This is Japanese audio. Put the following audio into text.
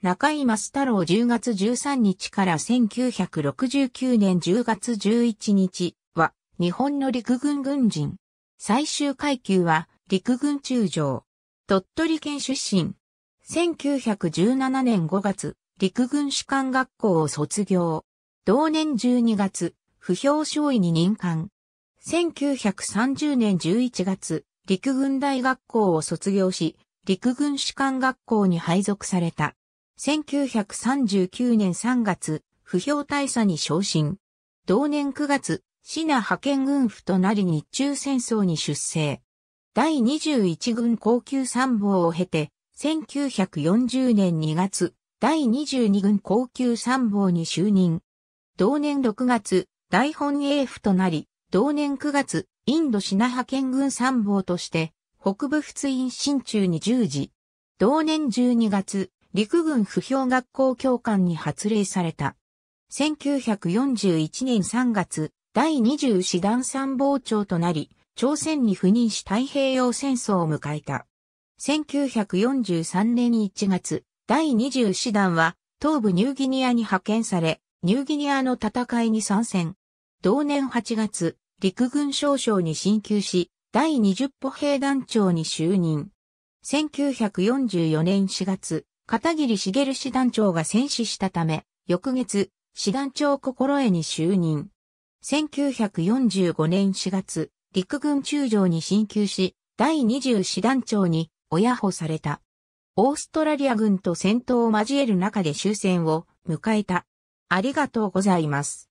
中井益太郎10月13日から1969年10月11日は日本の陸軍軍人。最終階級は陸軍中将。鳥取県出身。1917年5月、陸軍士官学校を卒業。同年12月、歩兵少尉に任官。1930年11月、陸軍大学校を卒業し、陸軍士官学校に配属された。1939年3月、歩兵大佐に昇進。同年9月、支那派遣軍府となり日中戦争に出征。第21軍高級参謀を経て、1940年2月、第22軍高級参謀に就任。同年6月、大本営府となり、同年9月、インド支那派遣軍参謀として、北部仏印進駐に従事。同年12月、陸軍歩兵学校教官に発令された。1941年3月、第20師団参謀長となり、朝鮮に赴任し太平洋戦争を迎えた。1943年1月、第20師団は東部ニューギニアに派遣され、ニューギニアの戦いに参戦。同年8月、陸軍少将に進級し、第20歩兵団長に就任。1944年4月、片桐茂師団長が戦死したため、翌月、師団長心得に就任。1945年4月、陸軍中将に進級し、第20師団長に親補された。オーストラリア軍と戦闘を交える中で終戦を迎えた。ありがとうございます。